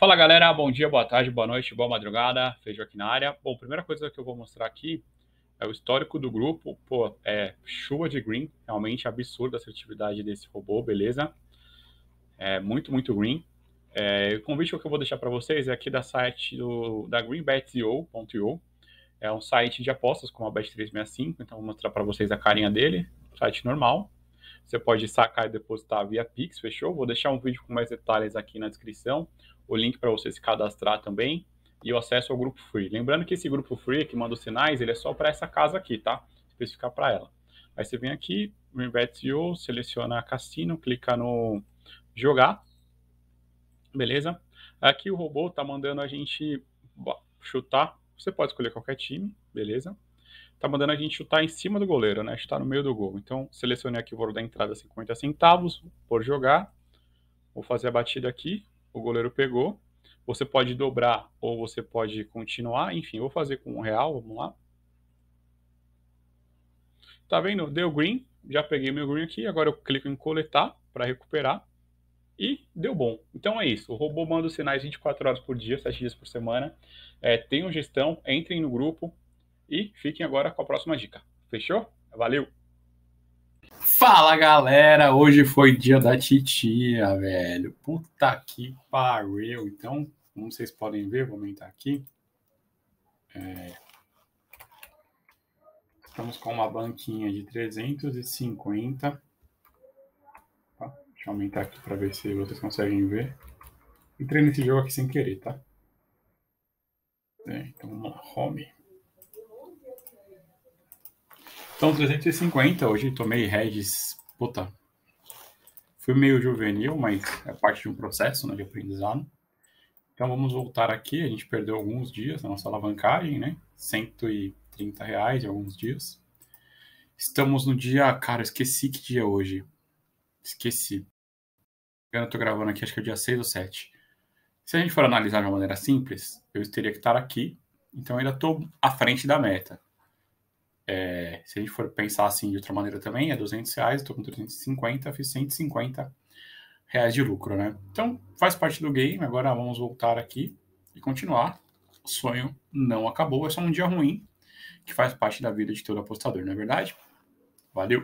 Fala galera, bom dia, boa tarde, boa noite, boa madrugada, Fejo aqui na área. Bom, primeira coisa que eu vou mostrar aqui é o histórico do grupo. Pô, chuva de green, realmente absurda a assertividade desse robô, beleza? É muito green. O convite que eu vou deixar para vocês é aqui da site da greenbet.io. É um site de apostas como a Bet365, então vou mostrar para vocês a carinha dele, site normal. Você pode sacar e depositar via PIX, fechou? Vou deixar um vídeo com mais detalhes aqui na descrição, o link para você se cadastrar também e o acesso ao grupo free. Lembrando que esse grupo free que manda os sinais, ele é só para essa casa aqui, tá? Especificar para ela. Aí você vem aqui, greenbet.io, seleciona cassino, clica no jogar, beleza? Aqui o robô tá mandando a gente chutar, você pode escolher qualquer time, beleza? Tá mandando a gente chutar em cima do goleiro, né? Chutar no meio do gol. Então, selecionei aqui o valor da entrada 50 centavos por jogar. Vou fazer a batida aqui. O goleiro pegou. Você pode dobrar ou você pode continuar. Enfim, eu vou fazer com R$1. Vamos lá. Tá vendo? Deu green. Já peguei meu green aqui. Agora eu clico em coletar para recuperar. E deu bom. Então é isso. O robô manda os sinais 24 horas por dia, 7 dias por semana. Tenham gestão. Entrem no grupo. E fiquem agora com a próxima dica. Fechou? Valeu! Fala, galera! Hoje foi dia da titia, velho. Puta que pariu. Então, como vocês podem ver, vou aumentar aqui. Estamos com uma banquinha de 350. Tá? Deixa eu aumentar aqui para ver se vocês conseguem ver. Entrei nesse jogo aqui sem querer, tá? Então, vamos lá. Home. Então, 350, hoje tomei Regis, puta, fui meio juvenil, mas é parte de um processo, né, de aprendizado. Então, vamos voltar aqui, a gente perdeu alguns dias na nossa alavancagem, né, R$130 em alguns dias. Estamos no dia, cara, eu esqueci que dia é hoje, esqueci. Eu tô gravando aqui, acho que é o dia 6 ou 7. Se a gente for analisar de uma maneira simples, eu teria que estar aqui, então eu ainda tô à frente da meta. Se a gente for pensar assim de outra maneira também, é R$200, estou com 350, fiz R$150 de lucro, né? Então, faz parte do game, agora vamos voltar aqui e continuar. O sonho não acabou, é só um dia ruim, que faz parte da vida de todo apostador, não é verdade? Valeu!